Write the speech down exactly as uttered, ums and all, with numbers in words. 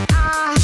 when I